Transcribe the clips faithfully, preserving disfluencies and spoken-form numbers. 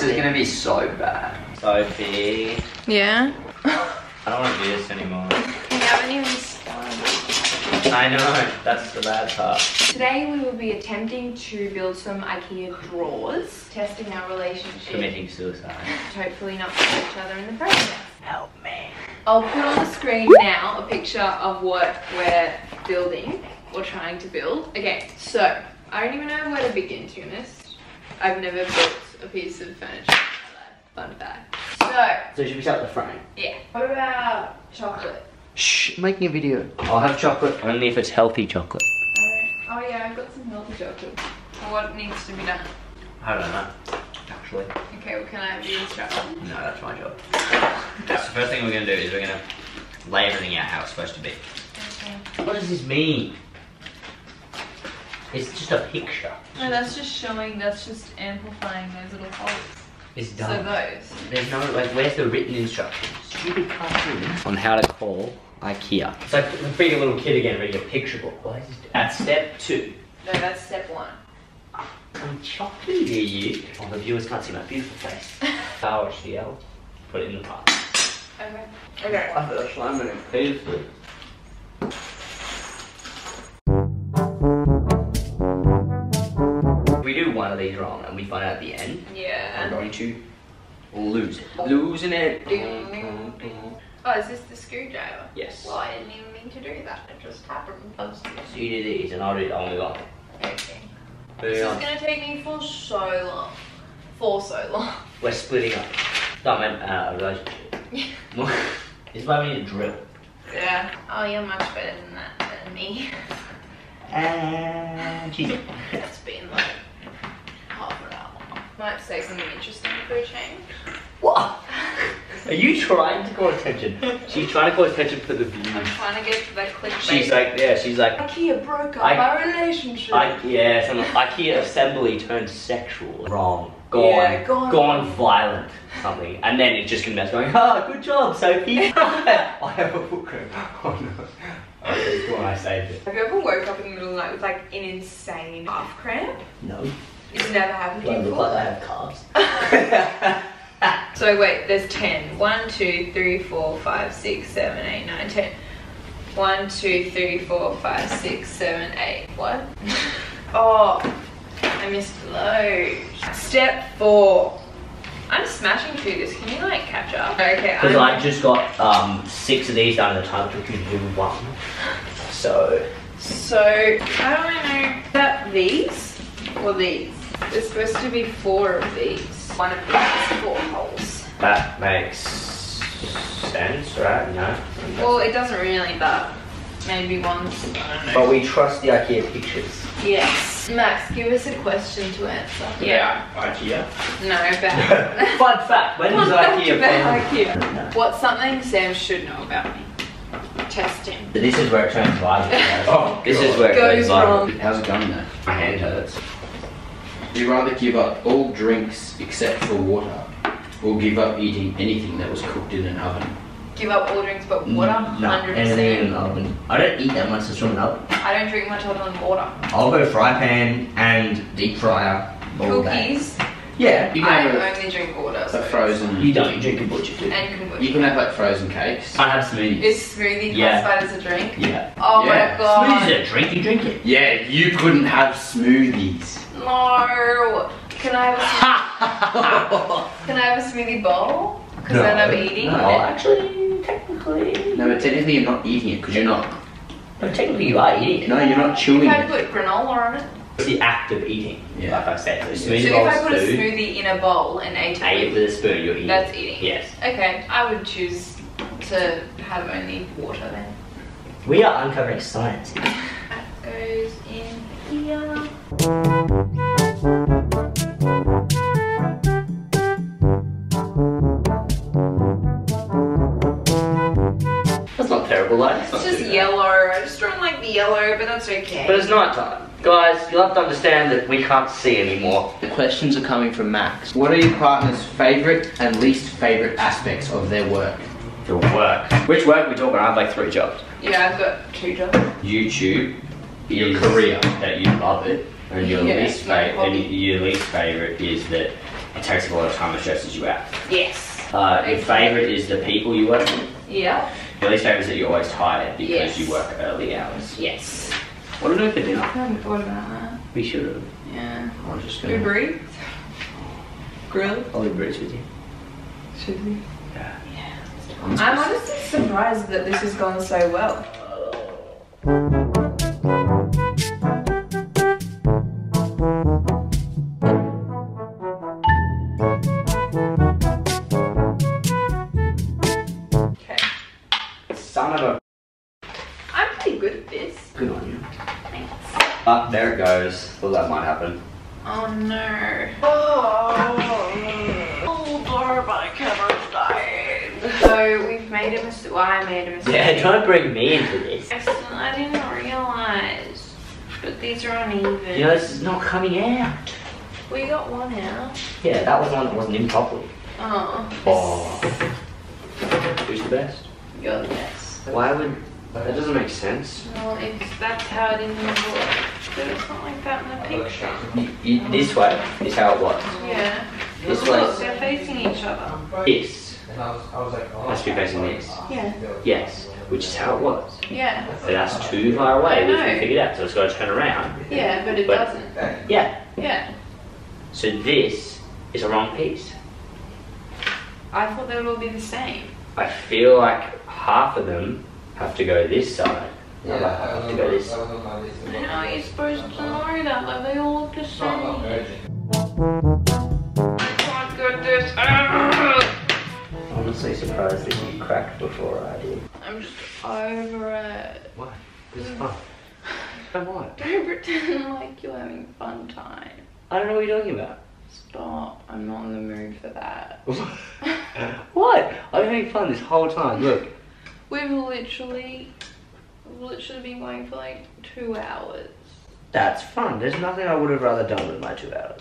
This is gonna be so bad. Sophie. Yeah? I don't want to do this anymore. We haven't even started. I know, that's the bad part. Today we will be attempting to build some IKEA drawers, testing our relationship. Committing suicide. Hopefully not kill each other in the process. Help me. I'll put on the screen now a picture of what we're building, or trying to build. Okay, so, I don't even know where to begin, to be honest. I've never built a piece of furniture in my life. Fun fact. So, so should we start the frame? Yeah. What about chocolate? Shh, I'm making a video. I'll have chocolate only if it's healthy chocolate. Uh, oh yeah, I've got some healthy chocolate. Well, what needs to be done? I don't know, actually. Okay, well can I have the instructions? No, that's my job. That's the first thing we're going to do is we're going to lay everything out how it's supposed to be. Okay. What does this mean? It's just a picture. No, that's just showing, that's just amplifying those little holes. It's done. So those. There's no, like, where's the written instructions? Stupid cartoon. On how to call IKEA. It's like being a little kid again, reading a picture book. Why is this? That's step two. No, that's step one. I'm chocolate near you. Oh, the viewers can't see my beautiful face. Power H D L. Put it in the pot. Okay. Okay. I thought slime in it. Beautiful. We do one of these wrong and we find out at the end. Yeah. I'm going to lose it. Losing it. Oh, is this the screwdriver? Yes. Well, I didn't even mean to do that. It just happened. So you do these and I'll do it on the line. Okay. This on. is going to take me for so long. For so long. We're splitting up. Don't mean uh, a relationship. Yeah. It's why we need a drill. Yeah. Oh, you're much better than that than me. And she's it. That's been like... Might say something interesting for a change. What? Are you trying to call attention? She's trying to call attention for the views. I'm trying to get to that clickbait. She's like, yeah, she's like... IKEA broke up our relationship. I, yeah, some IKEA assembly turned sexual. Wrong. Gone. Yeah, gone. Gone violent. Something. And then it just comes going, ah, oh, good job, Sophie. I have a bookroom. Oh no. Okay, go on, I saved it. Have you ever woke up in the middle of the night with like an insane half cramp? No. It's never happened to you before. Like I have calves. So wait, there's ten. one, two, three, four, five, six, seven, eight, nine, ten. one, two, three, four, five, six, seven, eight. What? Oh, I missed a load. Step four. I'm smashing through this. Can you like catch up? Okay. Because I just got um six of these done at a time. Took you to do one. So. So I don't know about these. Or these. There's supposed to be four of these. One of these is four holes. That makes sense, right? No. Well, it doesn't really, but maybe one's, I don't know. But we trust the IKEA pictures. Yes. Max, give us a question to answer. Yeah. yeah. IKEA? No, bad. Fun fact, when was IKEA founded? IKEA. What's something Sam should know about me? Test him. This is where it turns violent. Oh, this God. is where it goes wrong. How's it going though? My hand hurts. You rather give up all drinks except for water, or give up eating anything that was cooked in an oven? Give up all drinks but water? Mm, no, one hundred percent. Anything in an oven. I don't eat that much that's from an oven. I don't drink much other than water. I'll go fry pan and deep fryer. Cookies? That. Yeah. You can I only drink water. So like frozen. You don't, you drink kombucha too. And kombucha. You can have like frozen cakes. I have smoothies. Is smoothie yeah. classified as a drink? Yeah. Oh yeah. my god. Smoothies are a drink, you drink it. Yeah, you couldn't have smoothies. No. Can I have a smoothie? Can I have a smoothie bowl? Because no, then I'm eating no, it. No, actually, technically. No, but technically you're not eating it because you're not. No, technically you are eating it. No, you're not chewing it. You can put granola on it. It's the act of eating, yeah. like I said. So, so if I put food, a smoothie in a bowl and ate it, ate it with a spoon, you're eating. That's eating. Yes. Okay, I would choose to have only water then. We are uncovering science. That goes in here. That's not terrible, like. It's, it's just yellow. I just don't like the yellow, but that's okay. But it's night time. Guys, you'll have to understand that we can't see anymore. The questions are coming from Max. What are your partner's favourite and least favourite aspects of their work? Your work. Which work we talking about? I have like three jobs. Yeah, I've got two jobs. YouTube, your career that you love it, and your yeah, least favourite. Your least favourite is that it takes up a lot of time and stresses you out. Yes. Uh, your favourite is the people you work with? Yeah. Your least favourite is that you're always tired because yes. you work early hours? Yes. What do we do for dinner? I haven't thought about that. We should have. Yeah. I'm just gonna... Uber Eats? Grill? I'll Uber Eats with you. Should we? Yeah. Yeah. I'm honestly surprised that this has gone so well. Ah, there it goes. Well, that might happen. Oh no. Oh, oh darn, my camera's dying. So we've made a mistake. Well, I made a mistake. Yeah, trying to bring me into this. I didn't realise. But these are uneven. You know, this is not coming out. We got one out. Yeah, that was one that wasn't in properly. Oh. Oh. Who's the best? You're the best. Why would... That doesn't make sense. Well, it's, that's how it is in the book, but it's not like that in the picture. You, you, this way is how it was. Yeah. This way. Look, they're facing each other. This. Must be facing this. Yeah. Yes, which is how it was. Yeah. But that's too far away, which we figured out, so it's got to turn around. Yeah, but it but, doesn't. Yeah. Yeah. So this is a wrong piece. I thought they would all be the same. I feel like half of them have to go this side. Yeah, no, I have I to go this side. How are you supposed to know that? Like, they all look the same. I can't get this out. I'm honestly surprised that you cracked before I did. I'm just over it. What? This is fun. Fun what? Don't pretend like you're having fun time. I don't know what you're talking about. Stop. I'm not in the mood for that. What? I've been having fun this whole time. Look. We've literally, we've literally been going for like two hours. That's fun. There's nothing I would have rather done with my two hours.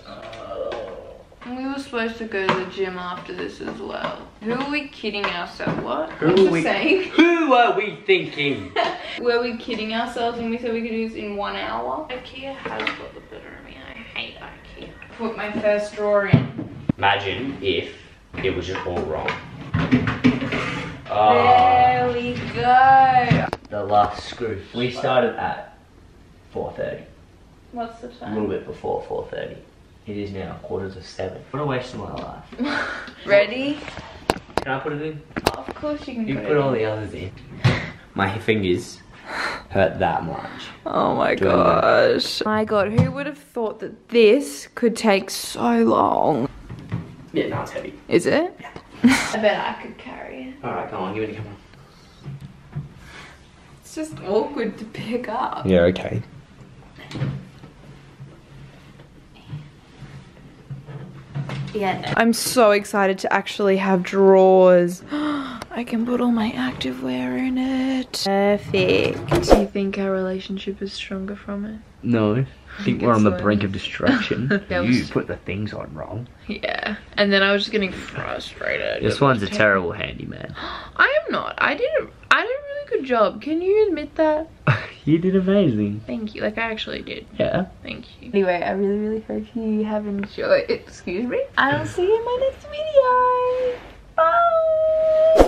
And we were supposed to go to the gym after this as well. Who are we kidding ourselves? What? Who are we saying? Who are we thinking? Were we kidding ourselves when we said we could do this in one hour? IKEA has got the better of me. I hate IKEA. Put my first drawer in. Imagine if it was just all wrong. There we go. The last screw. We started at four thirty. What's the time? A little bit before four thirty. It is now quarter to seven. What a waste of my life. Ready? Can I put it in? Oh, of course you can. You put, put it all in. The others in. My fingers hurt that much. Oh my Do gosh. My god, who would have thought that this could take so long? Yeah, no, it's heavy. Is it? Yeah. I bet I could carry it. Alright, go on, give it a come on. It's just awkward to pick up. Yeah, okay. Yeah. No. I'm so excited to actually have drawers. I can put all my activewear in it. Perfect. Do you think our relationship is stronger from it? No. I think we're on the brink of destruction. You put the things on wrong. Yeah. And then I was just getting frustrated. This one's a terrible handyman. I am not. I did a, I did a really good job. Can you admit that? You did amazing. Thank you. Like, I actually did. Yeah. Thank you. Anyway, I really, really hope you have enjoyed. Excuse me. I'll see you in my next video. Bye.